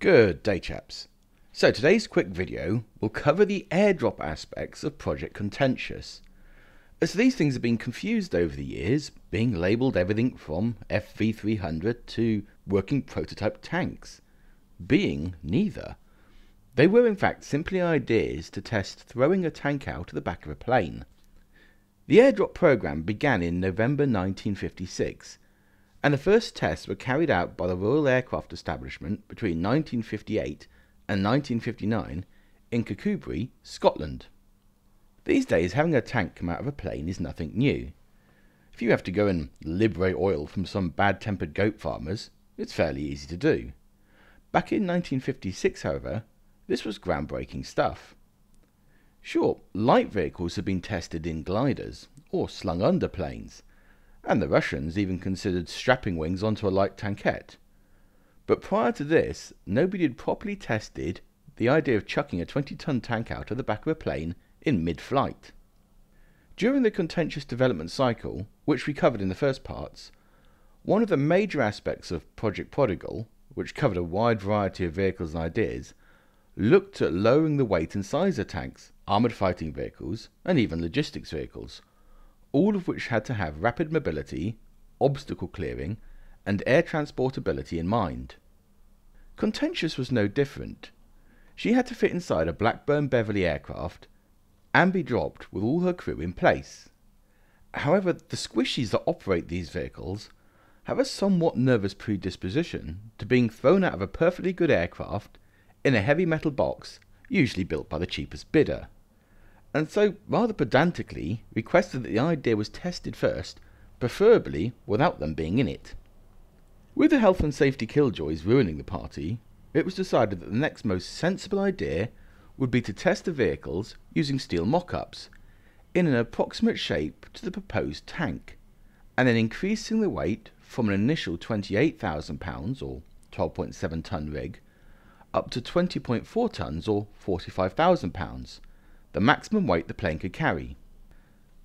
Good day, chaps. So today's quick video will cover the airdrop aspects of Project Contentious, as these things have been confused over the years, being labelled everything from FV300 to working prototype tanks, being neither. They were in fact simply ideas to test throwing a tank out of the back of a plane. The airdrop programme began in November 1956, and the first tests were carried out by the Royal Aircraft Establishment between 1958 and 1959 in Kirkcudbright, Scotland. These days, having a tank come out of a plane is nothing new. If you have to go and liberate oil from some bad-tempered goat farmers, it's fairly easy to do. Back in 1956, however, this was groundbreaking stuff. Sure, light vehicles had been tested in gliders, or slung under planes, and the Russians even considered strapping wings onto a light tankette. But prior to this, nobody had properly tested the idea of chucking a 20-ton tank out of the back of a plane in mid-flight. During the contentious development cycle, which we covered in the first parts, one of the major aspects of Project Prodigal, which covered a wide variety of vehicles and ideas, looked at lowering the weight and size of tanks, armoured fighting vehicles, and even logistics vehicles, all of which had to have rapid mobility, obstacle clearing, and air transportability in mind. Contentious was no different. She had to fit inside a Blackburn Beverley aircraft and be dropped with all her crew in place. However, the squishies that operate these vehicles have a somewhat nervous predisposition to being thrown out of a perfectly good aircraft in a heavy metal box, usually built by the cheapest bidder, and so rather pedantically requested that the idea was tested first, preferably without them being in it. With the health and safety killjoys ruining the party, it was decided that the next most sensible idea would be to test the vehicles using steel mock-ups in an approximate shape to the proposed tank, and then increasing the weight from an initial 28,000 pounds or 12.7 ton rig up to 20.4 tons or 45,000 pounds, the maximum weight the plane could carry.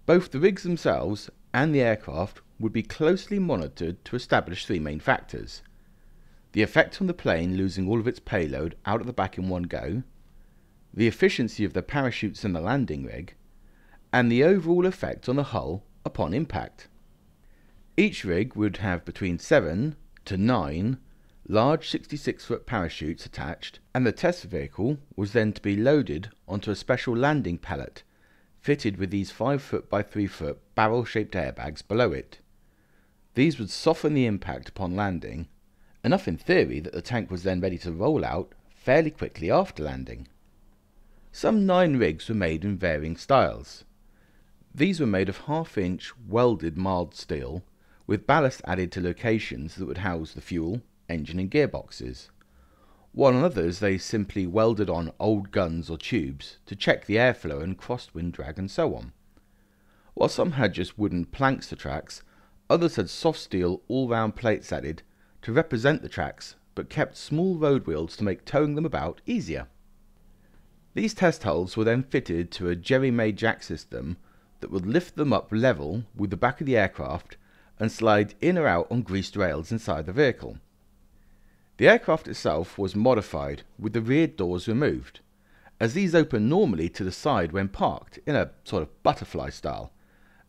Both the rigs themselves and the aircraft would be closely monitored to establish three main factors: the effect on the plane losing all of its payload out of the back in one go, the efficiency of the parachutes and the landing rig, and the overall effect on the hull upon impact. Each rig would have between 7 to 9 large 66-foot parachutes attached, and the test vehicle was then to be loaded onto a special landing pallet fitted with these 5-foot by 3-foot barrel-shaped airbags below it. These would soften the impact upon landing, enough in theory that the tank was then ready to roll out fairly quickly after landing. Some 9 rigs were made in varying styles. These were made of half-inch welded mild steel, with ballast added to locations that would house the fuel, engine and gearboxes, while on others they simply welded on old guns or tubes to check the airflow and crosswind drag and so on. While some had just wooden planks for tracks, others had soft steel all-round plates added to represent the tracks but kept small road wheels to make towing them about easier. These test hulls were then fitted to a jerry-made jack system that would lift them up level with the back of the aircraft and slide in or out on greased rails inside the vehicle. The aircraft itself was modified with the rear doors removed, as these open normally to the side when parked in a sort of butterfly style,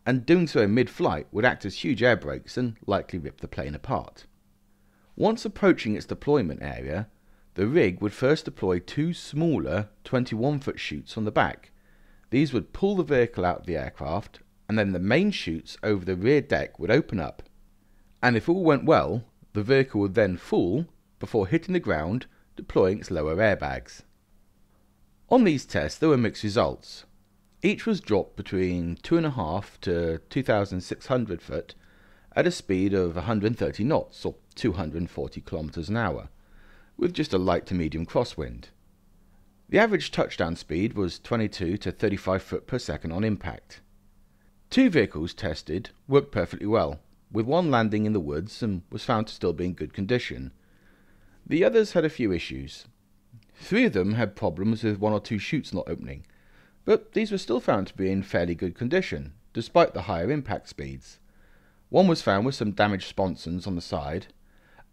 and doing so in mid-flight would act as huge air brakes and likely rip the plane apart. Once approaching its deployment area, the rig would first deploy 2 smaller 21-foot chutes on the back. These would pull the vehicle out of the aircraft, and then the main chutes over the rear deck would open up, and if all went well, the vehicle would then fall before hitting the ground, deploying its lower airbags. On these tests there were mixed results. Each was dropped between 2.5 to 2,600 foot at a speed of 130 knots or 240 kilometers an hour, with just a light to medium crosswind. The average touchdown speed was 22 to 35 foot per second on impact. 2 vehicles tested worked perfectly well, with one landing in the woods and was found to still be in good condition. The others had a few issues. 3 of them had problems with 1 or 2 chutes not opening, but these were still found to be in fairly good condition, despite the higher impact speeds. 1 was found with some damaged sponsons on the side,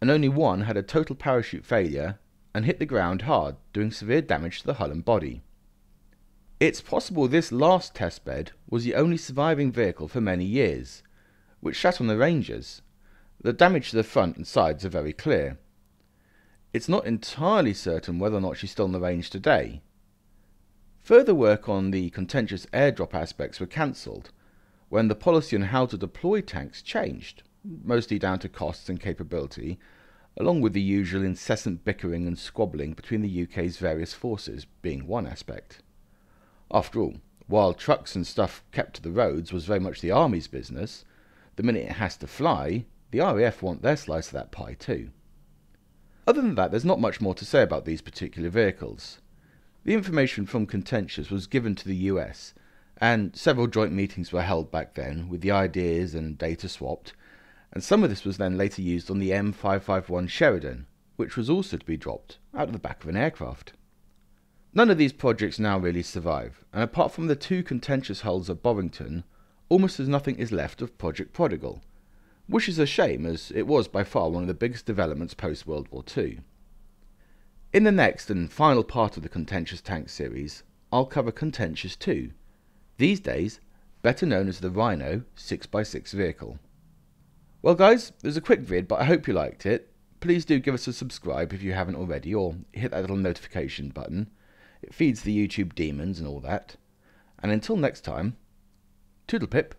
and only 1 had a total parachute failure and hit the ground hard, doing severe damage to the hull and body. It's possible this last testbed was the only surviving vehicle for many years, which sat on the Rangers. The damage to the front and sides are very clear. It's not entirely certain whether or not she's still on the range today. Further work on the contentious airdrop aspects were cancelled when the policy on how to deploy tanks changed, mostly down to costs and capability, along with the usual incessant bickering and squabbling between the UK's various forces being one aspect. After all, while trucks and stuff kept to the roads was very much the Army's business, the minute it has to fly, the RAF want their slice of that pie too. Other than that, there's not much more to say about these particular vehicles. The information from Contentious was given to the US, and several joint meetings were held back then with the ideas and data swapped, and some of this was then later used on the M551 Sheridan, which was also to be dropped out of the back of an aircraft. None of these projects now really survive, and apart from the two contentious hulls of Bovington, almost as nothing is left of Project Prodigal, which is a shame as it was by far one of the biggest developments post-World War II. In the next and final part of the Contentious Tank series, I'll cover Contentious 2, these days better known as the Rhino 6x6 vehicle. Well guys, it was a quick vid, but I hope you liked it. Please do give us a subscribe if you haven't already, or hit that little notification button. It feeds the YouTube demons and all that. And until next time, toodle pip.